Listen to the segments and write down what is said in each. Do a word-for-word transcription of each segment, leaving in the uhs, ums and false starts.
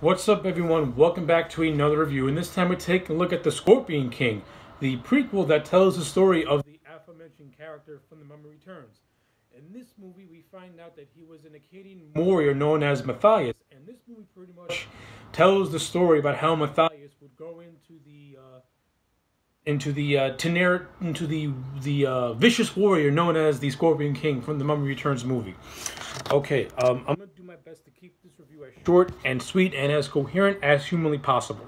What's up, everyone? Welcome back to another review, and this time we're taking a look at The Scorpion King, the prequel that tells the story of the aforementioned character from The Mummy Returns. In this movie, we find out that he was an Akkadian warrior known as Matthias, and this movie pretty much tells the story about how Matthias would go into the uh, into the uh, tener into the the uh, vicious warrior known as the Scorpion King from the Mummy Returns movie. Okay, um, I'm gonna do my best to keep this review as short and sweet and as coherent as humanly possible.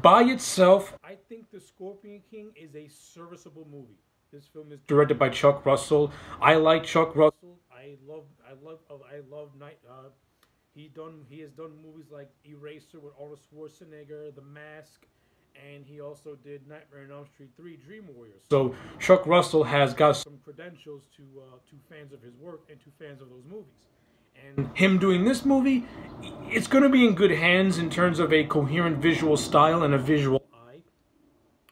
By itself, I think The Scorpion King is a serviceable movie. This film is directed by Chuck Russell. I like Chuck Russell. I love, I love, I love Night. Uh, he done, he has done movies like Eraser with Arnold Schwarzenegger, The Mask, and he also did Nightmare on Elm Street three Dream Warriors. So Chuck Russell has got some credentials to uh, to fans of his work and to fans of those movies. And him doing this movie, it's going to be in good hands in terms of a coherent visual style and a visual.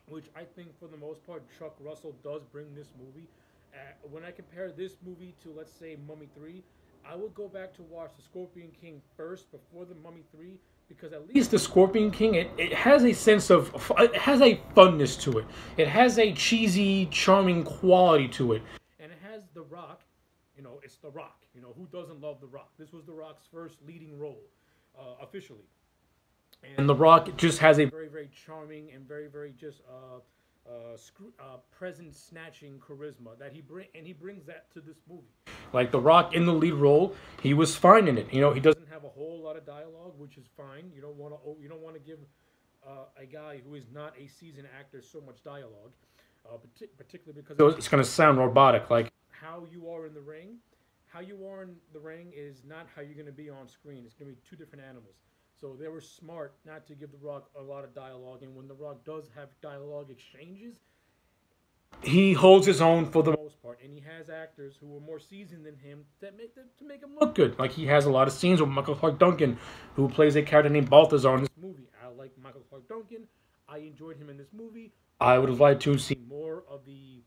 Which I think, for the most part, Chuck Russell does bring this movie. Uh, when I compare this movie to, let's say, Mummy three, I would go back to watch The Scorpion King first before The Mummy three, because at least The Scorpion King, it, it has a sense of, it has a funness to it. It has a cheesy, charming quality to it. And it has The Rock. You know, it's The Rock. You know, who doesn't love The Rock? This was The Rock's first leading role, uh, officially. And The Rock just has a very, very charming and very, very just uh, uh, screw, uh, presence-snatching charisma that he bring, and he brings that to this movie. Like The Rock in the lead role, he was fine in it. You know, he doesn't have a whole lot of dialogue, which is fine. You don't want to, you don't want to give uh, a guy who is not a seasoned actor so much dialogue, uh, particularly because so it's going to sound robotic. Like how you are in the ring, how you are in the ring is not how you're going to be on screen. It's going to be two different animals. So they were smart not to give The Rock a lot of dialogue, and when The Rock does have dialogue exchanges, he holds his own for the most part, and he has actors who are more seasoned than him that make them, to make him look good. Like he has a lot of scenes with Michael Clark Duncan, who plays a character named Balthazar in this movie. I like Michael Clark Duncan. I enjoyed him in this movie. I would have liked to see more of the.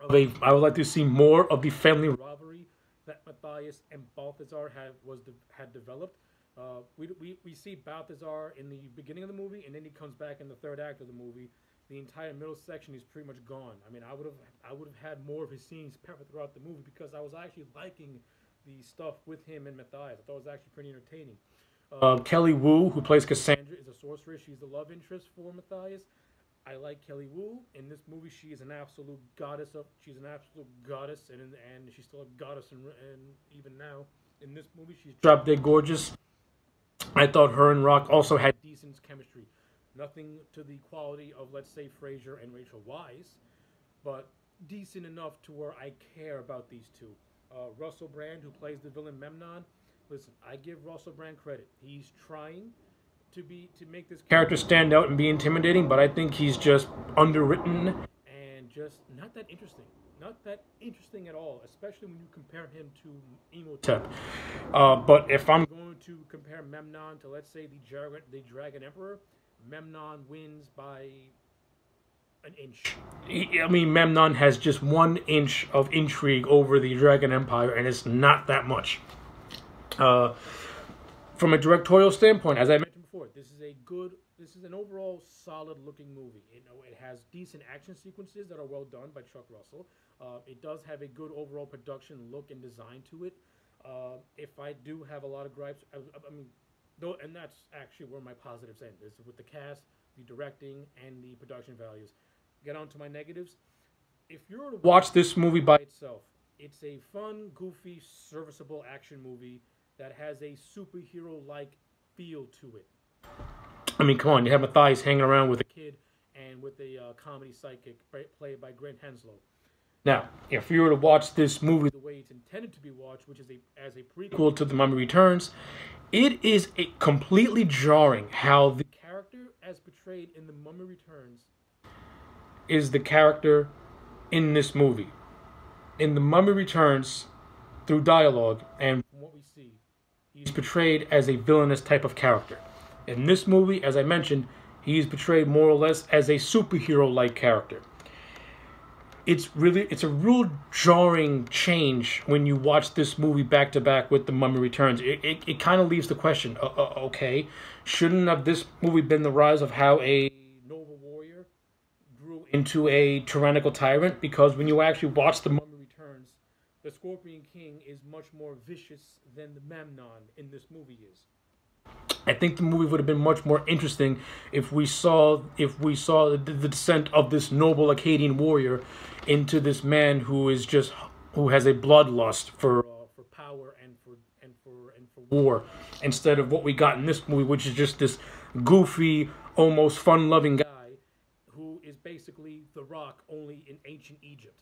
Of a, I would like to see more of the family rivalry that Matthias and Balthazar had was de had developed. Uh, we, we, we see Balthazar in the beginning of the movie, and then he comes back in the third act of the movie. The entire middle section is pretty much gone. I mean, I would have I would have had more of his scenes peppered throughout the movie because I was actually liking the stuff with him and Matthias. I thought it was actually pretty entertaining. Uh, uh, Kelly Wu, who plays Cassandra, is a sorceress. She's the love interest for Matthias. I like Kelly Wu. In this movie, she is an absolute goddess. Of, she's an absolute goddess, and and she's still a goddess, and even now in this movie, she's drop dead gorgeous. I thought her and Rock also had decent chemistry. Nothing to the quality of, let's say, Fraser and Rachel Weisz, but decent enough to where I care about these two. Uh, Russell Brand, who plays the villain Memnon, listen, I give Russell Brand credit. He's trying to be to make this character stand out and be intimidating, but I think he's just underwritten and just not that interesting. Not that interesting at all, especially when you compare him to Imhotep. Uh, but if I'm going to compare Memnon to, let's say, the Dragon, the Dragon Emperor, Memnon wins by an inch. I mean, Memnon has just one inch of intrigue over the Dragon Empire, and it's not that much. Uh, from a directorial standpoint, as I mentioned before, this is a good, this is an overall solid-looking movie. You know, it has decent action sequences that are well done by Chuck Russell. Uh, it does have a good overall production look and design to it. Uh, if I do have a lot of gripes, I, I mean, though, and that's actually where my positives end, is with the cast, the directing, and the production values. Get on to my negatives. If you were to watch this movie by itself, it's a fun, goofy, serviceable action movie that has a superhero-like feel to it. I mean, come on, you have Matthias hanging around with a kid and with a uh, comedy sidekick played by Grant Henslow. Now, if you were to watch this movie the way it's intended to be watched, which is a, as a prequel to The Mummy Returns, it is a completely jarring how the character as portrayed in The Mummy Returns is the character in this movie. In The Mummy Returns, through dialogue and from what we see, he's portrayed as a villainous type of character. In this movie, as I mentioned, he's portrayed more or less as a superhero-like character. it's really, it's a real jarring change when you watch this movie back to back with The Mummy Returns. It it, it kind of leaves the question, uh, uh, okay, shouldn't have this movie been the rise of how a noble warrior grew into a tyrannical tyrant? Because when you actually watch The Mummy Returns, the Scorpion King is much more vicious than the Memnon in this movie is. I think the movie would have been much more interesting if we saw if we saw the, the descent of this noble Akkadian warrior into this man who is just who has a bloodlust for uh, for power and for and for and for war, instead of what we got in this movie, which is just this goofy, almost fun-loving guy who is basically The Rock only in ancient Egypt.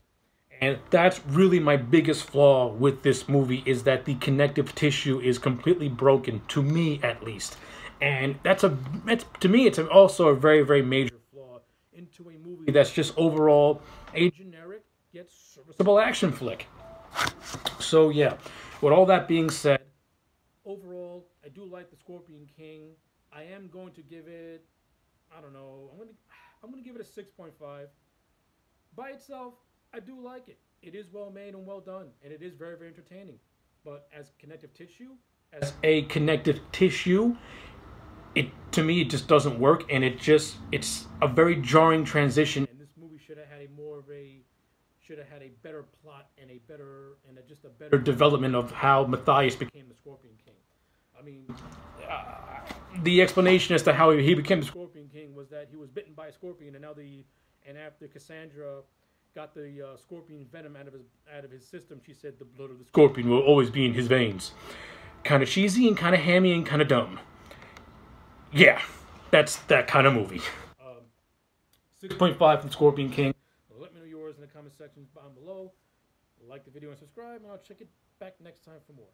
And that's really my biggest flaw with this movie, is that the connective tissue is completely broken, to me at least. And that's a, that's, to me, it's also a very, very major flaw into a movie that's just overall a generic yet serviceable action flick. So yeah, with all that being said, overall, I do like The Scorpion King. I am going to give it, I don't know, I'm going to, I'm going to give it a six point five. By itself, I do like it. It is well made and well done, and it is very, very entertaining. But as connective tissue, as a connective tissue, it, to me, it just doesn't work, and it just, it's a very jarring transition. And this movie should have had a more of a, should have had a better plot and a better, and a, just a better development of how Matthias became the Scorpion King. I mean, uh, the explanation as to how he became the Scorpion King was that he was bitten by a scorpion, and now the, and after Cassandra got the uh, scorpion venom out of his out of his system, she said the blood of the scorpion will always be in his veins. Kind of cheesy and kind of hammy and kind of dumb. Yeah, that's that kind of movie. Um, six point five from Scorpion King. Let me know yours in the comment section down below. Like the video and subscribe, and I'll check it back next time for more.